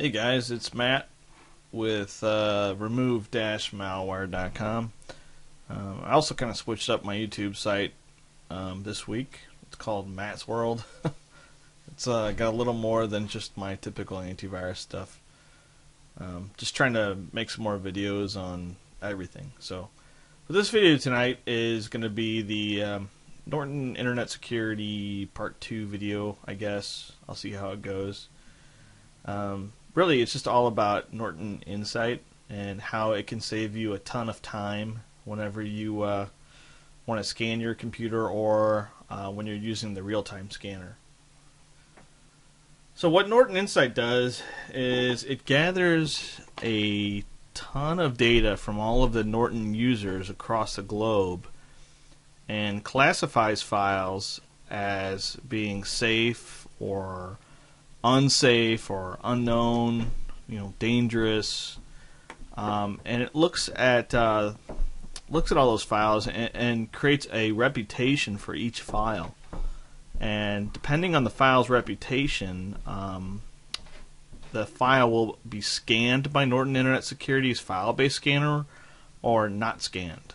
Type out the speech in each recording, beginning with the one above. Hey guys, it's Matt with remove-malware.com. I also kind of switched up my YouTube site this week. It's called Matt's World. It's got a little more than just my typical antivirus stuff. Just trying to make some more videos on everything. So, but this video tonight is going to be the Norton Internet Security Part 2 video, I guess. I'll see how it goes. Really, it's just all about Norton Insight and how it can save you a ton of time whenever you want to scan your computer or when you're using the real-time scanner. So what Norton Insight does is it gathers a ton of data from all of the Norton users across the globe and classifies files as being safe or unsafe or unknown, dangerous, and it looks at all those files and creates a reputation for each file. And depending on the file's reputation, the file will be scanned by Norton Internet Security's file-based scanner or not scanned.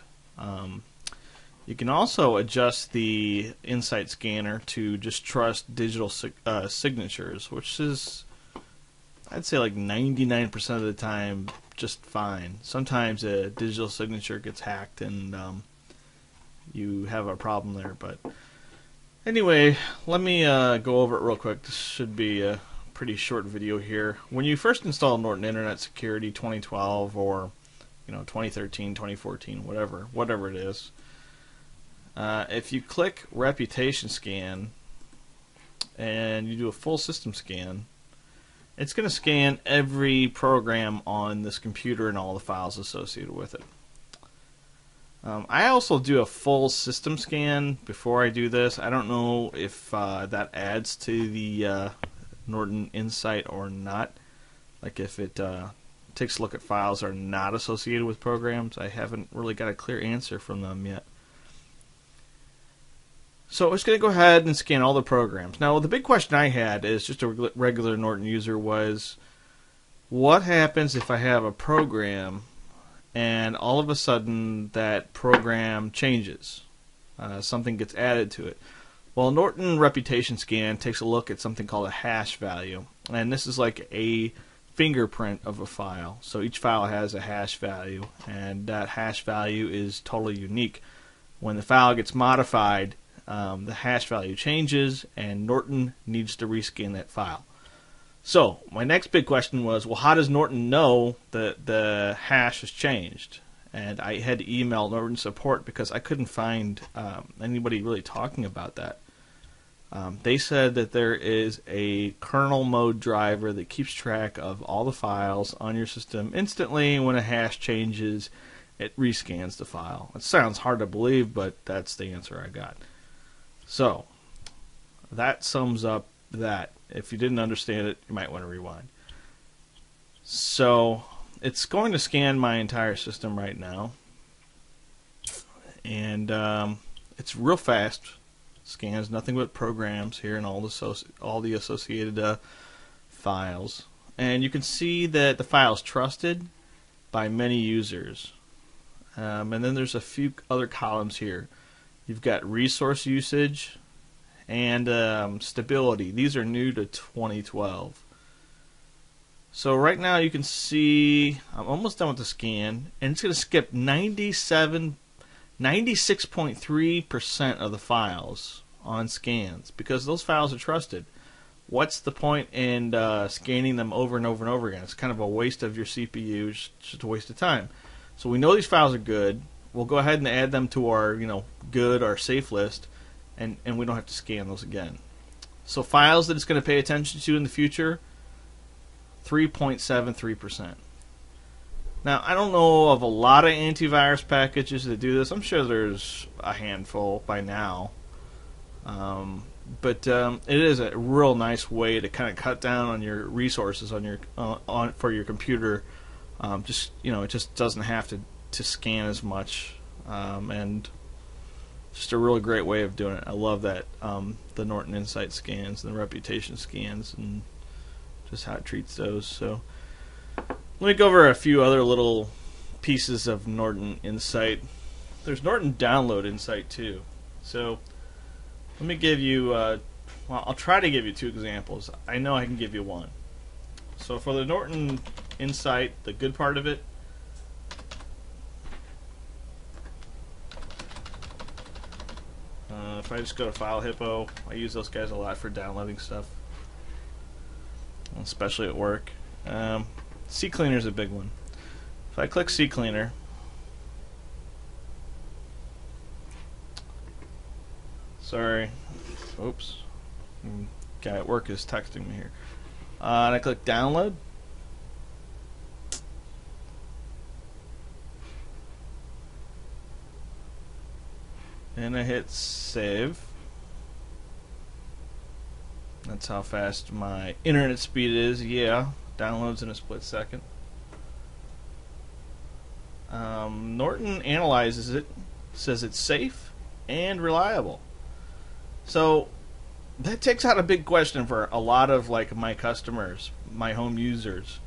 You can also adjust the Insight scanner to just trust digital signatures, which is, I'd say, like 99% of the time just fine. Sometimes a digital signature gets hacked and you have a problem there. But anyway, let me go over it real quick. This should be a pretty short video here. When you first install Norton Internet Security 2012 or 2013, 2014, whatever it is, if you click reputation scan and you do a full system scan, it's going to scan every program on this computer and all the files associated with it. I also do a full system scan before I do this. I don't know if that adds to the Norton Insight or not, like if it takes a look at files that are not associated with programs. I haven't really got a clear answer from them yet. So it's going to go ahead and scan all the programs. Now, the big question I had as just a regular Norton user was, what happens if I have a program and all of a sudden that program changes? Something gets added to it. Well, Norton Reputation Scan takes a look at something called a hash value. And this is like a fingerprint of a file. So each file has a hash value, and that hash value is totally unique. When the file gets modified, the hash value changes and Norton needs to rescan that file. So my next big question was, well, how does Norton know that the hash has changed? And I had to email Norton support because I couldn't find anybody really talking about that. They said that there is a kernel mode driver that keeps track of all the files on your system instantly. When a hash changes, it rescans the file. It sounds hard to believe, but that's the answer I got. So that sums up that. If you didn't understand it, you might want to rewind. So it's going to scan my entire system right now, and it's real fast. Scans nothing but programs here and all the associated files, and you can see that the file is trusted by many users. And then there's a few other columns here. You've got resource usage and stability. These are new to 2012. So right now you can see I'm almost done with the scan, and it's going to skip 96.3% of the files on scans because those files are trusted. What's the point in scanning them over and over and over again? It's kind of a waste of your CPU, just a waste of time. So we know these files are good. We'll go ahead and add them to our, good or safe list, and we don't have to scan those again. So files that it's going to pay attention to in the future, 3.73%. Now, I don't know of a lot of antivirus packages that do this. I'm sure there's a handful by now. But it is a real nice way to kind of cut down on your resources on your for your computer. Just it just doesn't have to scan as much, and just a really great way of doing it. I love that the Norton Insight scans and the reputation scans and just how it treats those. So let me go over a few other little pieces of Norton Insight. There's Norton Download Insight too. So let me give you, well, I'll try to give you two examples. I know I can give you one. So for the Norton Insight, the good part of it, if I just go to File Hippo, I use those guys a lot for downloading stuff, especially at work. CCleaner is a big one. If I click CCleaner, sorry, oops, guy at work is texting me here. And I click download. And I hit save. That's how fast my internet speed is. Yeah, downloads in a split second. Norton analyzes it, says it's safe and reliable. So that takes out a big question for a lot of like my customers, my home users.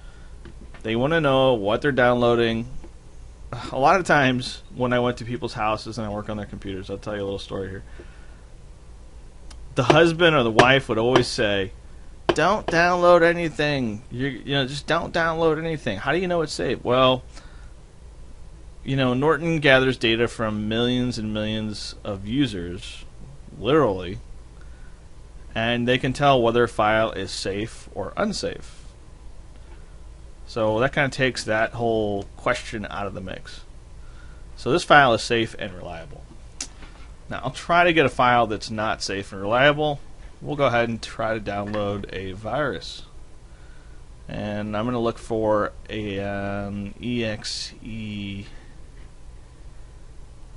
They want to know what they're downloading. A lot of times when I went to people's houses and I work on their computers, I'll tell you a little story here. The husband or the wife would always say, "Don't download anything. You know, just don't download anything. How do you know it's safe?" Well, you know, Norton gathers data from millions and millions of users, literally, and they can tell whether a file is safe or unsafe. So that kind of takes that whole question out of the mix. So this file is safe and reliable. Now I'll try to get a file that's not safe and reliable. We'll go ahead and try to download a virus. And I'm going to look for an exe. And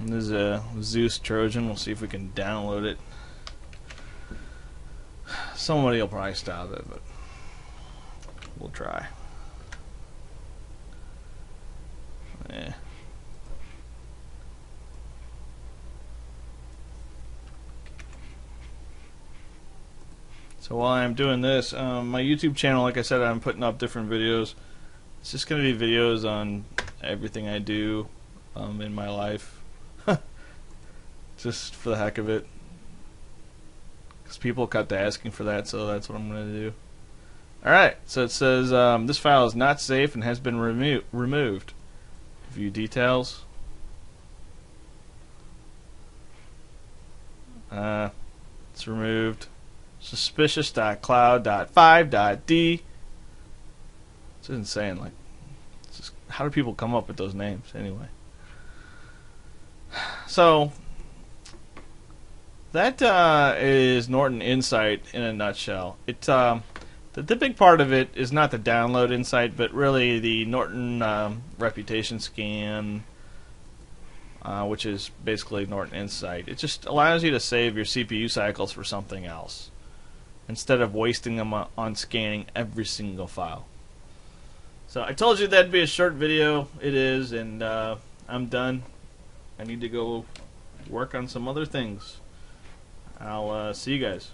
this is a Zeus Trojan. We'll see if we can download it. Somebody will probably stop it, but we'll try. Yeah. So while I'm doing this, my YouTube channel, like I said, I'm putting up different videos. It's just going to be videos on everything I do in my life, just for the heck of it, because people cut to asking for that, so that's what I'm going to do. Alright, so it says this file is not safe and has been removed. View details. It's removed. Suspicious.cloud.5.d. It's insane. Like, it's just, how do people come up with those names anyway? So that is Norton Insight in a nutshell. It the big part of it is not the download insight, but really the Norton reputation scan, which is basically Norton Insight. It just allows you to save your CPU cycles for something else instead of wasting them on scanning every single file. So I told you that'd be a short video. It is, and I'm done. I need to go work on some other things. I'll see you guys.